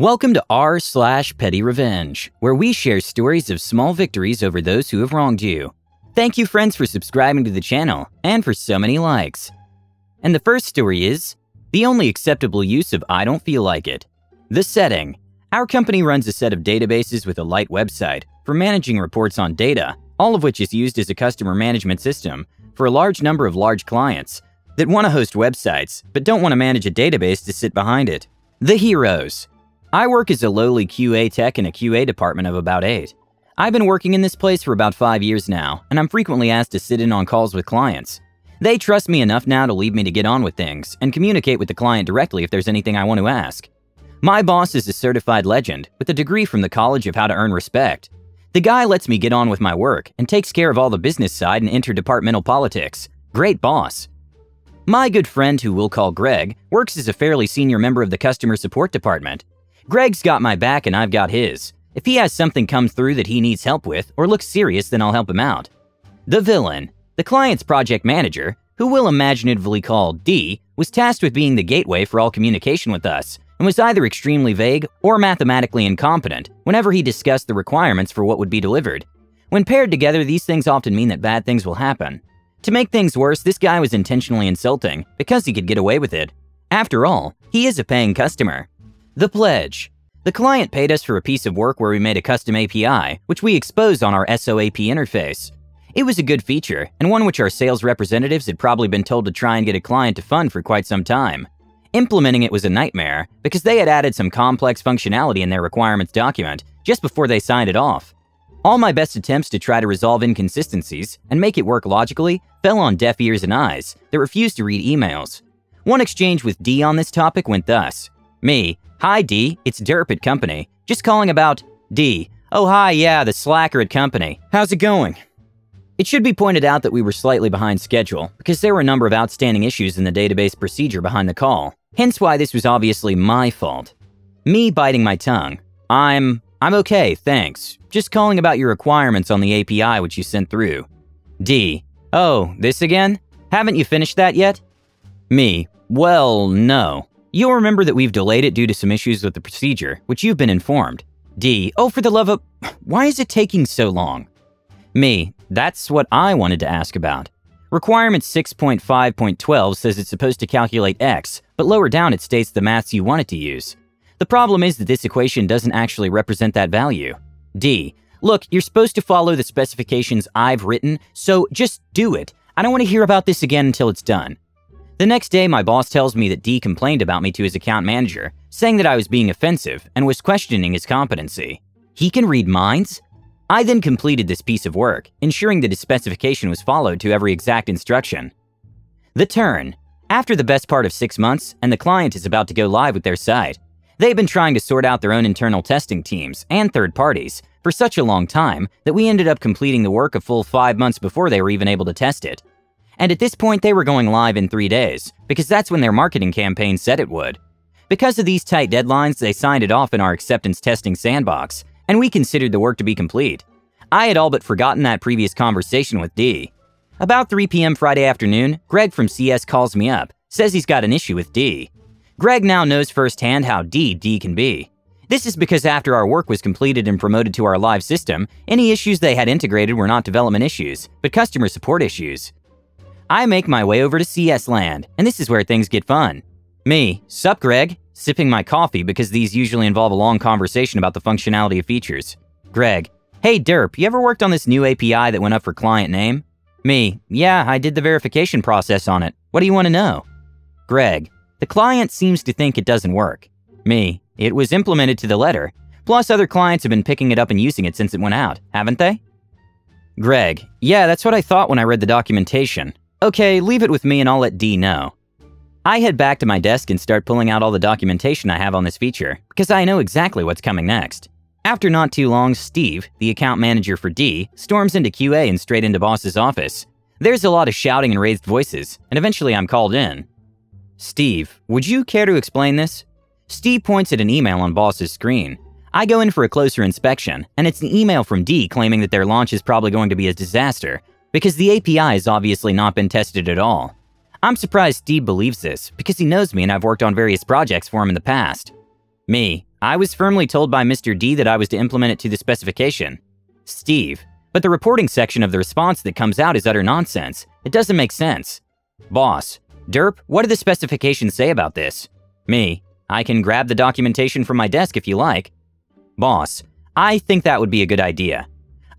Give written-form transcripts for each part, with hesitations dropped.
Welcome to r/PettyRevenge, where we share stories of small victories over those who have wronged you. Thank you, friends, for subscribing to the channel and for so many likes. And the first story is the only acceptable use of I don't feel like it. The setting. Our company runs a set of databases with a light website for managing reports on data, all of which is used as a customer management system for a large number of large clients that want to host websites but don't want to manage a database to sit behind it. The heroes. I work as a lowly QA tech in a QA department of about 8. I've been working in this place for about 5 years now, and I'm frequently asked to sit in on calls with clients. They trust me enough now to leave me to get on with things and communicate with the client directly if there's anything I want to ask. My boss is a certified legend with a degree from the College of How to Earn Respect. The guy lets me get on with my work and takes care of all the business side and interdepartmental politics. Great boss. My good friend, who we'll call Greg, works as a fairly senior member of the customer support department. Greg's got my back and I've got his. If he has something come through that he needs help with or looks serious, then I'll help him out. The villain. The client's project manager, who we'll imaginatively call D, was tasked with being the gateway for all communication with us and was either extremely vague or mathematically incompetent whenever he discussed the requirements for what would be delivered. When paired together, these things often mean that bad things will happen. To make things worse, this guy was intentionally insulting because he could get away with it. After all, he is a paying customer. The pledge. The client paid us for a piece of work where we made a custom API, which we expose on our SOAP interface. It was a good feature, and one which our sales representatives had probably been told to try and get a client to fund for quite some time. Implementing it was a nightmare because they had added some complex functionality in their requirements document just before they signed it off. All my best attempts to try to resolve inconsistencies and make it work logically fell on deaf ears and eyes that refused to read emails. One exchange with D on this topic went thus. Me: "Hi D, it's Derp at company. Just calling about..." D: "Oh hi, yeah, the slacker at company. How's it going?" It should be pointed out that we were slightly behind schedule because there were a number of outstanding issues in the database procedure behind the call, hence why this was obviously my fault. Me biting my tongue: I'm okay, thanks. Just calling about your requirements on the API which you sent through." D: "Oh, this again? Haven't you finished that yet?" Me: "Well, no. You'll remember that we've delayed it due to some issues with the procedure, which you've been informed." D: "Oh, for the love of... why is it taking so long?" Me: "That's what I wanted to ask about. Requirement 6.5.12 says it's supposed to calculate X, but lower down it states the maths you want it to use. The problem is that this equation doesn't actually represent that value." D: "Look, you're supposed to follow the specifications I've written, so just do it. I don't want to hear about this again until it's done." The next day, my boss tells me that D complained about me to his account manager, saying that I was being offensive and was questioning his competency. He can read minds? I then completed this piece of work, ensuring that his specification was followed to every exact instruction. The turn. After the best part of 6 months, and the client is about to go live with their site. They've been trying to sort out their own internal testing teams and third parties for such a long time that we ended up completing the work a full 5 months before they were even able to test it. And at this point, they were going live in 3 days, because that's when their marketing campaign said it would. Because of these tight deadlines, they signed it off in our acceptance testing sandbox, and we considered the work to be complete. I had all but forgotten that previous conversation with D. About 3 p.m. Friday afternoon, Greg from CS calls me up, says he's got an issue with D. Greg now knows firsthand how D can be. This is because after our work was completed and promoted to our live system, any issues they had integrated were not development issues, but customer support issues. I make my way over to CS land, and this is where things get fun. Me: "Sup, Greg?" Sipping my coffee because these usually involve a long conversation about the functionality of features. Greg: "Hey Derp, you ever worked on this new API that went up for client name?" Me: "Yeah, I did the verification process on it. What do you want to know?" Greg: "The client seems to think it doesn't work." Me: "It was implemented to the letter. Plus other clients have been picking it up and using it since it went out, haven't they?" Greg: "Yeah, that's what I thought when I read the documentation. Okay, leave it with me and I'll let D know." I head back to my desk and start pulling out all the documentation I have on this feature, because I know exactly what's coming next. After not too long, Steve, the account manager for D, storms into QA and straight into boss's office. There's a lot of shouting and raised voices, and eventually I'm called in. Steve: "Would you care to explain this?" Steve points at an email on boss's screen. I go in for a closer inspection, and it's an email from D claiming that their launch is probably going to be a disaster, because the API has obviously not been tested at all. I'm surprised Steve believes this because he knows me and I've worked on various projects for him in the past. Me: I was firmly told by Mr. D that I was to implement it to the specification. Steve, but the reporting section of the response that comes out is utter nonsense. It doesn't make sense. Boss, derp, what do the specifications say about this? Me, I can grab the documentation from my desk if you like. Boss, I think that would be a good idea.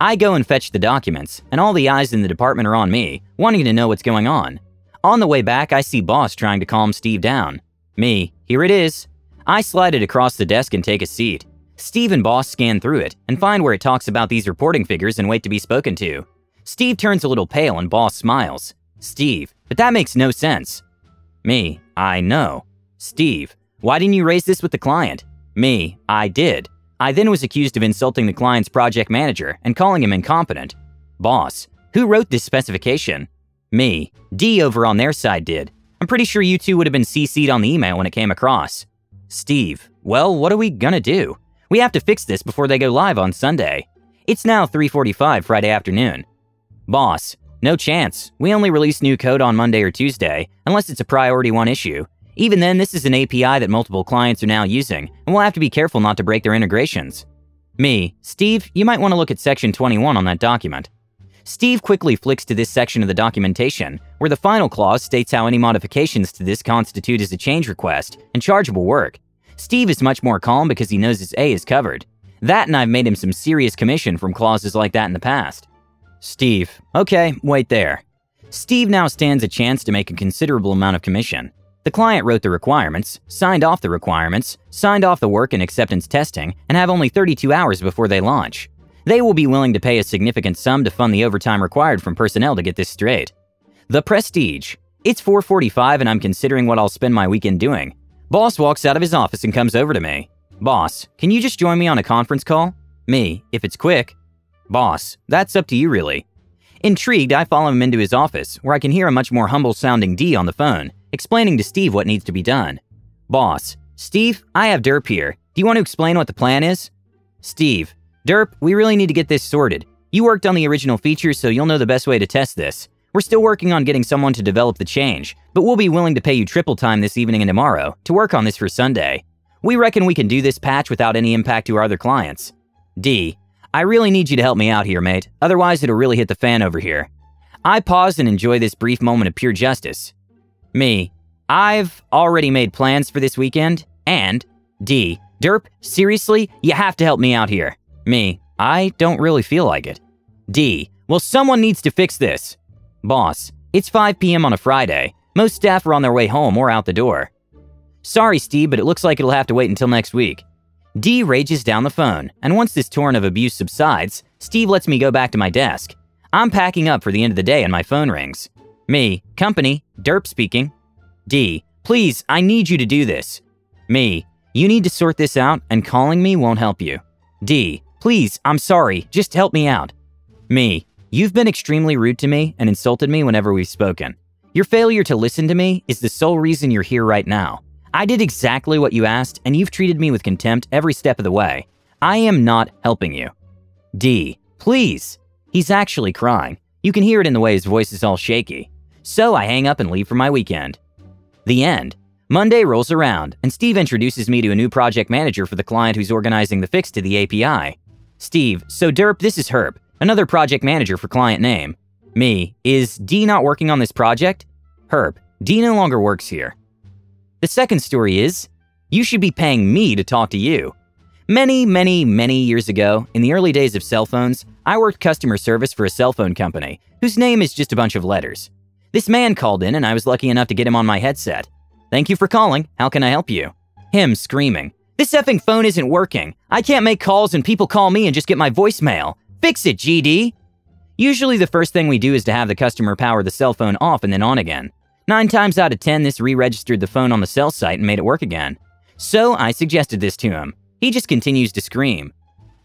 I go and fetch the documents, and all the eyes in the department are on me, wanting to know what's going on. On the way back, I see Boss trying to calm Steve down. Me, here it is. I slide it across the desk and take a seat. Steve and Boss scan through it and find where it talks about these reporting figures and wait to be spoken to. Steve turns a little pale and Boss smiles. Steve, but that makes no sense. Me, I know. Steve, why didn't you raise this with the client? Me, I did. I then was accused of insulting the client's project manager and calling him incompetent. Boss, who wrote this specification? Me, D over on their side did. I'm pretty sure you two would have been CC'd on the email when it came across. Steve, well, what are we gonna do? We have to fix this before they go live on Sunday. It's now 3:45 Friday afternoon. Boss, no chance. We only release new code on Monday or Tuesday, unless it's a priority one issue. Even then, this is an API that multiple clients are now using, and we'll have to be careful not to break their integrations. Me, Steve, you might want to look at section 21 on that document. Steve quickly flicks to this section of the documentation, where the final clause states how any modifications to this constitute as a change request and chargeable work. Steve is much more calm because he knows his A is covered. That and I've made him some serious commission from clauses like that in the past. Steve, okay, wait there. Steve now stands a chance to make a considerable amount of commission. The client wrote the requirements, signed off the work and acceptance testing, and have only 32 hours before they launch. They will be willing to pay a significant sum to fund the overtime required from personnel to get this straight. The prestige. It's 4:45 and I'm considering what I'll spend my weekend doing. Boss walks out of his office and comes over to me. Boss, can you just join me on a conference call? Me, if it's quick. Boss, that's up to you really. Intrigued, I follow him into his office, where I can hear a much more humble-sounding D on the phone, explaining to Steve what needs to be done. Boss, Steve, I have derp here. Do you want to explain what the plan is? Steve, derp, we really need to get this sorted. You worked on the original feature, so you'll know the best way to test this. We're still working on getting someone to develop the change, but we'll be willing to pay you triple time this evening and tomorrow to work on this for Sunday. We reckon we can do this patch without any impact to our other clients. D, I really need you to help me out here, mate, otherwise it'll really hit the fan over here. I pause and enjoy this brief moment of pure justice. Me, I've already made plans for this weekend, and D, derp, seriously, you have to help me out here. Me, I don't really feel like it. D, well, someone needs to fix this. Boss, it's 5 p.m. on a Friday. Most staff are on their way home or out the door. Sorry, Steve, but it looks like it'll have to wait until next week. D rages down the phone, and once this torrent of abuse subsides, Steve lets me go back to my desk. I'm packing up for the end of the day and my phone rings. Me, company, derp speaking. D, please, I need you to do this. Me, you need to sort this out and calling me won't help you. D, please, I'm sorry, just help me out. Me, you've been extremely rude to me and insulted me whenever we've spoken. Your failure to listen to me is the sole reason you're here right now. I did exactly what you asked, and you've treated me with contempt every step of the way. I am not helping you. D, please. He's actually crying. You can hear it in the way his voice is all shaky. So I hang up and leave for my weekend. The end. Monday rolls around, and Steve introduces me to a new project manager for the client who's organizing the fix to the API. Steve, so derp, this is Herb, another project manager for client name. Me, is D not working on this project? Herb, D no longer works here. The second story is, you should be paying me to talk to you. Many years ago, in the early days of cell phones, I worked customer service for a cell phone company, whose name is just a bunch of letters. This man called in and I was lucky enough to get him on my headset. Thank you for calling, how can I help you? Him screaming, this effing phone isn't working. I can't make calls and people call me and just get my voicemail. Fix it, GD. Usually the first thing we do is to have the customer power the cell phone off and then on again. 9 times out of 10, this re-registered the phone on the cell site and made it work again. So I suggested this to him. He just continues to scream.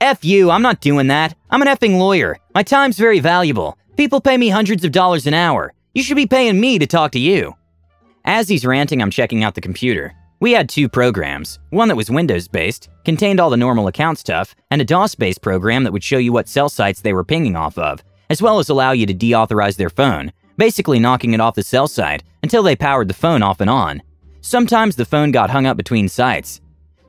F you, I'm not doing that. I'm an effing lawyer. My time's very valuable. People pay me hundreds of dollars an hour. You should be paying me to talk to you. As he's ranting, I'm checking out the computer. We had two programs, one that was Windows-based, contained all the normal account stuff, and a DOS-based program that would show you what cell sites they were pinging off of, as well as allow you to deauthorize their phone, basically knocking it off the cell site until they powered the phone off and on. Sometimes the phone got hung up between sites.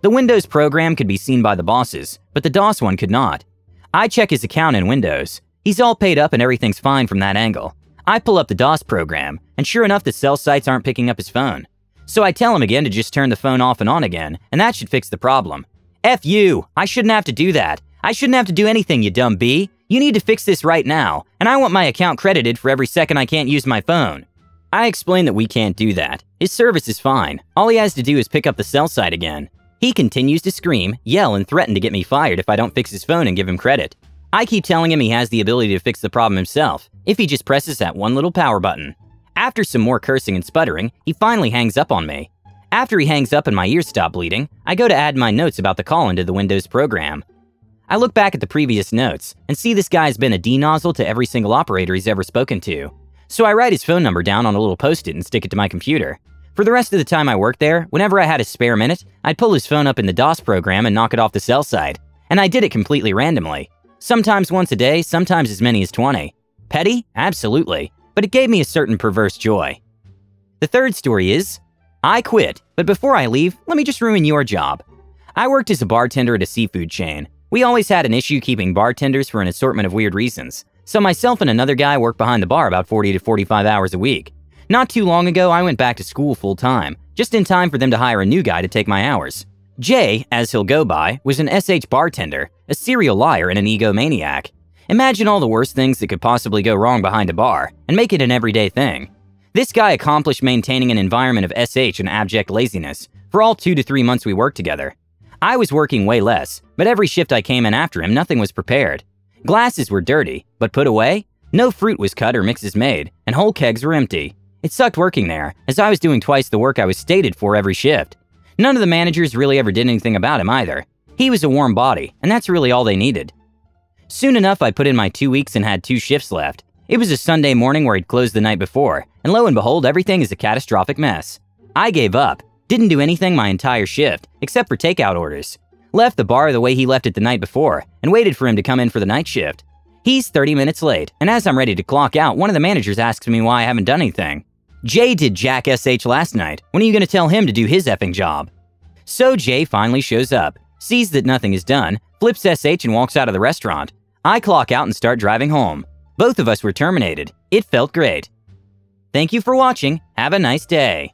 The Windows program could be seen by the bosses, but the DOS one could not. I check his account in Windows. He's all paid up and everything's fine from that angle. I pull up the DOS program, and sure enough the cell sites aren't picking up his phone. So I tell him again to just turn the phone off and on again, and that should fix the problem. F you! I shouldn't have to do that. I shouldn't have to do anything, you dumb bee. You need to fix this right now, and I want my account credited for every second I can't use my phone. I explain that we can't do that. His service is fine. All he has to do is pick up the cell site again. He continues to scream, yell, and threaten to get me fired if I don't fix his phone and give him credit. I keep telling him he has the ability to fix the problem himself, if he just presses that one little power button. After some more cursing and sputtering, he finally hangs up on me. After he hangs up and my ears stop bleeding, I go to add my notes about the call into the Windows program. I look back at the previous notes and see this guy's been a D-nozzle to every single operator he's ever spoken to. So I write his phone number down on a little post-it and stick it to my computer. For the rest of the time I worked there, whenever I had a spare minute, I'd pull his phone up in the DOS program and knock it off the cell site. And I did it completely randomly. Sometimes once a day, sometimes as many as 20. Petty? Absolutely. But it gave me a certain perverse joy. The third story is, I quit, but before I leave, let me just ruin your job. I worked as a bartender at a seafood chain. We always had an issue keeping bartenders for an assortment of weird reasons, so myself and another guy worked behind the bar about 40 to 45 hours a week. Not too long ago, I went back to school full-time, just in time for them to hire a new guy to take my hours. Jay, as he'll go by, was an SH bartender, a serial liar and an egomaniac. Imagine all the worst things that could possibly go wrong behind a bar, and make it an everyday thing. This guy accomplished maintaining an environment of SH and abject laziness for all 2 to 3 months we worked together. I was working way less, but every shift I came in after him, nothing was prepared. Glasses were dirty, but put away, no fruit was cut or mixes made, and whole kegs were empty. It sucked working there, as I was doing twice the work I was stated for every shift. None of the managers really ever did anything about him either. He was a warm body, and that's really all they needed. Soon enough, I put in my 2 weeks and had 2 shifts left. It was a Sunday morning where he'd closed the night before, and lo and behold, everything is a catastrophic mess. I gave up, didn't do anything my entire shift, except for takeout orders. Left the bar the way he left it the night before, and waited for him to come in for the night shift. He's 30 minutes late, and as I'm ready to clock out, one of the managers asks me why I haven't done anything. Jay did Jack SH last night, when are you gonna tell him to do his effing job? So Jay finally shows up, sees that nothing is done, flips SH and walks out of the restaurant. I clock out and start driving home. Both of us were terminated. It felt great. Thank you for watching. Have a nice day.